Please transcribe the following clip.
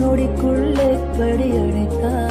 Nodi kulle padi aditha.